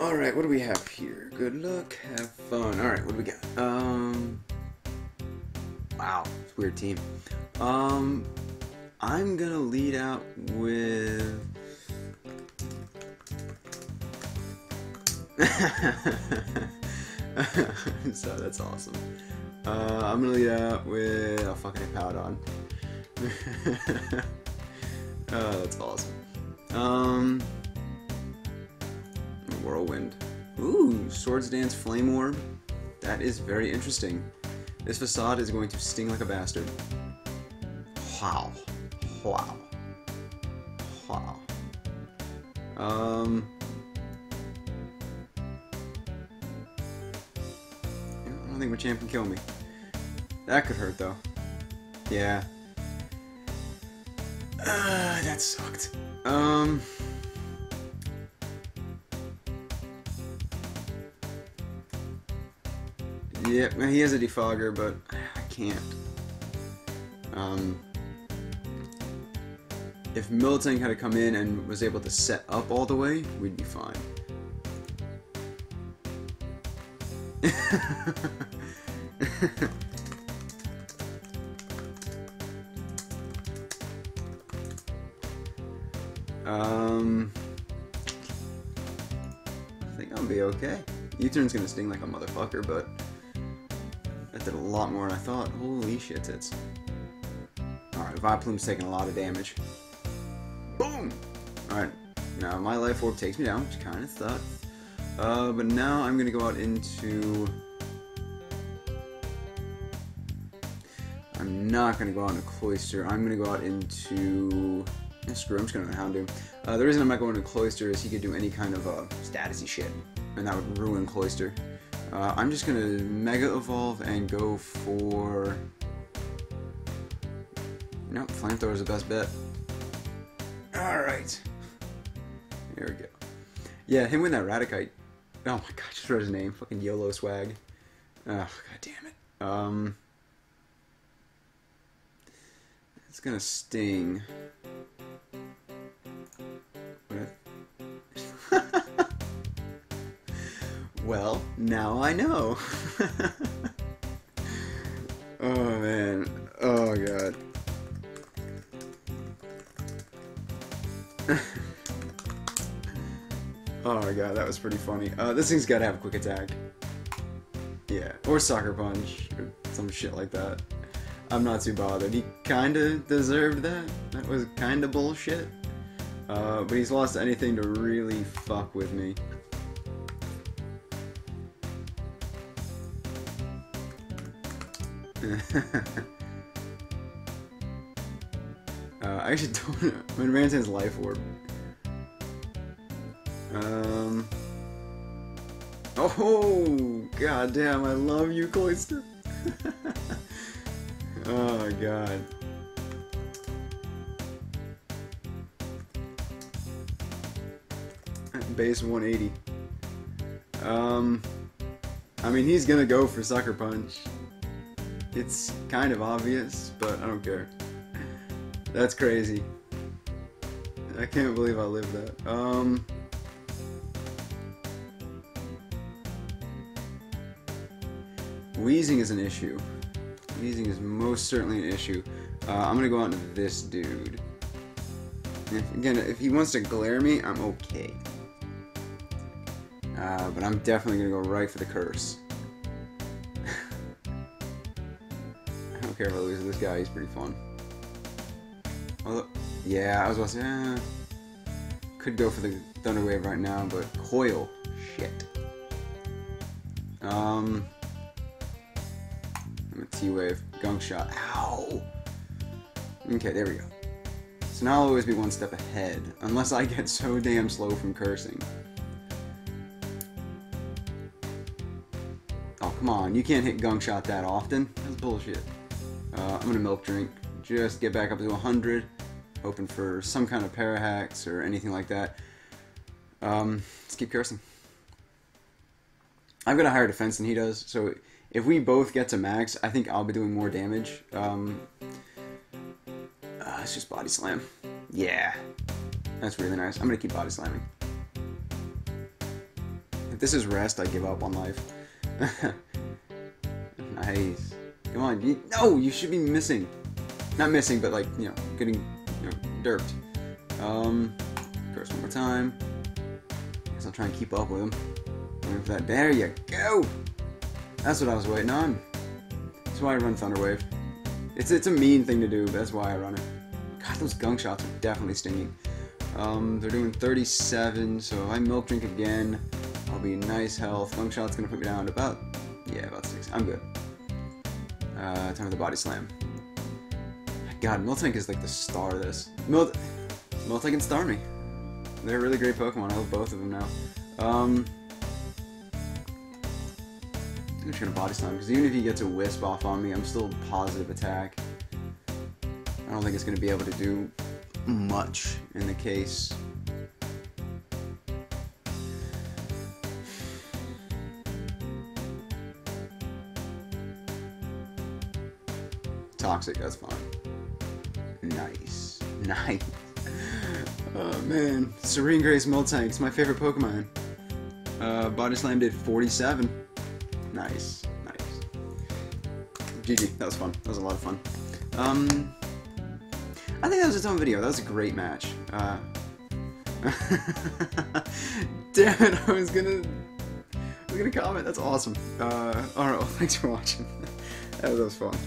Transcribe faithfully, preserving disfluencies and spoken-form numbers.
Alright, what do we have here? Good luck, have fun. Alright, what do we got? Um... Wow, it's a weird team. Um... I'm gonna lead out with... so that's awesome. Uh, I'm gonna lead out with a fucking Hippowdon. Oh, that's awesome. Um, Whirlwind. Ooh, Swords Dance, Flame Orb. That is very interesting. This facade is going to sting like a bastard. Wow. Wow. Wow. Um. I don't think Machamp can kill me. That could hurt though. Yeah. Uh, that sucked. Um. Yep, yeah, he has a defogger, but I can't. Um. If Miltank had to come in and was able to set up all the way, we'd be fine. um, I think I'll be okay. U-turn's gonna sting like a motherfucker, but that did a lot more than I thought. Holy shit, tits. Alright, Vileplume's taking a lot of damage. Boom! Alright, now my Life Orb takes me down, which kind of sucks. Uh, but now I'm gonna go out into... I'm not gonna go out into Cloyster, I'm gonna go out into... Oh, screw it, I'm just gonna go into Houndoom. Uh, the reason I'm not going to Cloyster is he could do any kind of, uh, statusy shit, and that would ruin Cloyster. Uh, I'm just gonna Mega Evolve and go for... Nope, Flamethrower's the best bet. Alright. There we go. Yeah, him with that Raticite. Oh my god, just wrote his name. Fucking YOLO swag. Oh, god damn it. Um. It's gonna sting. What if... Well, now I know. Oh man. Oh god. Oh my god, that was pretty funny. Uh, this thing's gotta have a quick attack. Yeah, or Sucker Punch, or some shit like that. I'm not too bothered. He kinda deserved that. That was kinda bullshit. Uh, but he's lost anything to really fuck with me. Uh, I actually don't know. I mean, Rantan's Life Orb. Um. Oh, god damn! I love you, Cloyster. Oh god. Base one eighty. Um. I mean, he's gonna go for Sucker Punch. It's kind of obvious, but I don't care. That's crazy. I can't believe I lived that. Um. Weezing is an issue. Weezing is most certainly an issue. Uh, I'm gonna go out into this dude. And if, again, if he wants to glare me, I'm okay. Uh, but I'm definitely gonna go right for the curse. I don't care if I lose this guy, he's pretty fun. Although, yeah, I was about to say, eh, could go for the Thunder Wave right now, but Coil, shit. Um... T-Wave, Gunk Shot, ow! Okay, there we go. So now I'll always be one step ahead, unless I get so damn slow from cursing. Oh, come on, you can't hit Gunk Shot that often. That's bullshit. Uh, I'm gonna Milk Drink, just get back up to one hundred, hoping for some kind of parahacks or anything like that. Um, let's keep cursing. I've got a higher defense than he does, so... If we both get to max, I think I'll be doing more damage. Um, uh, it's just Body Slam. Yeah. That's really nice. I'm going to keep Body Slamming. If this is rest, I give up on life. Nice. Come on. You, no, you should be missing. Not missing, but like, you know, getting, you know, derped. Um, curse one more time. Guess I'll try and keep up with him. Wait for that. There you go! That's what I was waiting on. That's why I run Thunder Wave. It's, it's a mean thing to do, but that's why I run it. God, those gunk shots are definitely stinging. Um, they're doing thirty-seven, so if I milk drink again, I'll be in nice health. Gunk shot's gonna put me down about, yeah, about six. I'm good. Uh, time for the body slam. God, Miltank is like the star of this. Milt Miltank and Starmie. They're really great Pokemon. I love both of them now. Um, I'm just gonna body slam, because even if he gets a wisp off on me, I'm still positive attack. I don't think it's gonna be able to do much in the case. Toxic, that's fine. Nice. Nice. Oh man. Serene Grace Miltank, it's my favorite Pokemon. Uh, Body Slam did forty-seven. Nice. Nice. G G. That was fun. That was a lot of fun. Um, I think that was its own video. That was a great match. Uh, damn it, I was gonna... I was gonna comment. That's awesome. Uh, alright, well, thanks for watching. That was fun.